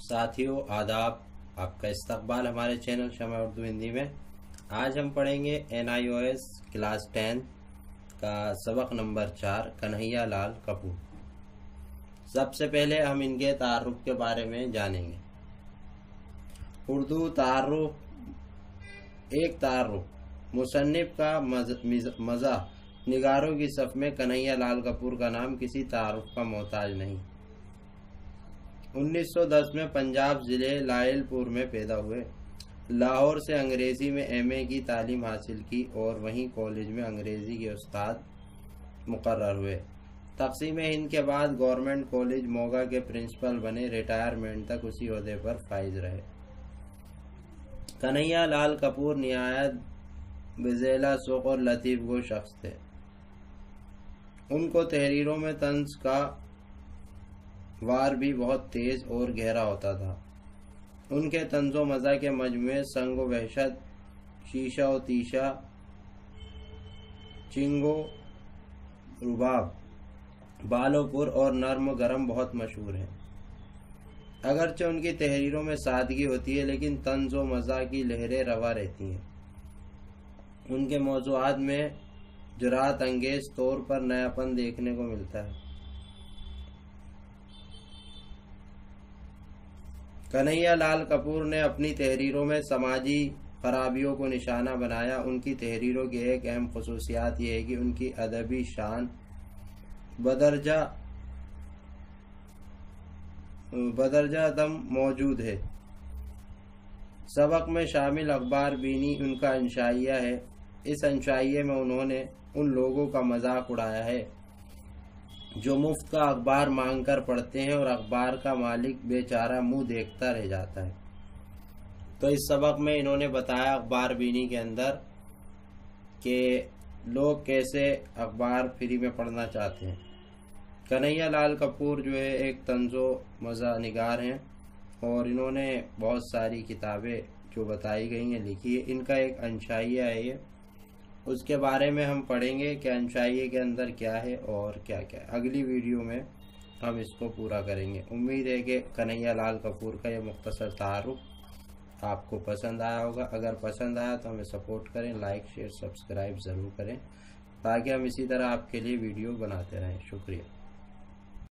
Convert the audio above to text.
साथियों आदाब, आपका इस्तकबाल हमारे चैनल शम-ए-उर्दू हिंदी में। आज हम पढ़ेंगे एनआईओएस क्लास 10 का सबक नंबर 4 कन्हैया लाल कपूर। सबसे पहले हम इनके तारुफ के बारे में जानेंगे। उर्दू तारुफ। एक तारुफ मुसन्निफ का मज़ा। निगारों की सफ़ में कन्हैया लाल कपूर का नाम किसी तारुफ का मोहताज नहीं। 1910 में पंजाब ज़िले लायलपुर में पैदा हुए। लाहौर से अंग्रेज़ी में एमए की तालीम हासिल की और वहीं कॉलेज में अंग्रेज़ी के उस्ताद मुकर्रर हुए। तक़सीम हिंद के बाद गवर्नमेंट कॉलेज मोगा के प्रिंसिपल बने। रिटायरमेंट तक उसी ओहदे पर फाइज रहे। कन्हैया लाल कपूर निहायत बज़ेला सुख और लतीफ़ गो शख्स थे। उनको तहरीरों में तंज का वार भी बहुत तेज़ और गहरा होता था। उनके तंजो मज़ा के मजमू संगो वहशत, शीशा व तीशा, चिंगो रुबाब, बालोपुर और नर्म गरम बहुत मशहूर हैं। अगरचे उनकी तहरीरों में सादगी होती है, लेकिन तंजो मज़ा की लहरें रवा रहती हैं। उनके मौज़ूआत में जुरात अंगेज़ तौर पर नयापन देखने को मिलता है। कन्हैया लाल कपूर ने अपनी तहरीरों में समाजी खराबियों को निशाना बनाया। उनकी तहरीरों की एक अहम खसूसियात यह है कि उनकी अदबी शान बदरजा दम मौजूद है। सबक में शामिल अखबार बीनी उनका इंशाइया है। इस इंशाइये में उन्होंने उन लोगों का मजाक उड़ाया है जो मुफ्त का अखबार मांगकर पढ़ते हैं और अखबार का मालिक बेचारा मुंह देखता रह जाता है। तो इस सबक में इन्होंने बताया अखबार बीनी के अंदर कि लोग कैसे अखबार फ्री में पढ़ना चाहते हैं। कन्हैया लाल कपूर जो है एक तंजो मज़ा निगार हैं और इन्होंने बहुत सारी किताबें जो बताई गई हैं लिखी है। इनका एक अंशाइया है, ये उसके बारे में हम पढ़ेंगे कि अंशाइये के अंदर क्या है और क्या क्या है। अगली वीडियो में हम इसको पूरा करेंगे। उम्मीद है कि कन्हैया लाल कपूर का ये मुख्तसर तारुफ आपको पसंद आया होगा। अगर पसंद आया तो हमें सपोर्ट करें, लाइक शेयर सब्सक्राइब ज़रूर करें ताकि हम इसी तरह आपके लिए वीडियो बनाते रहें। शुक्रिया।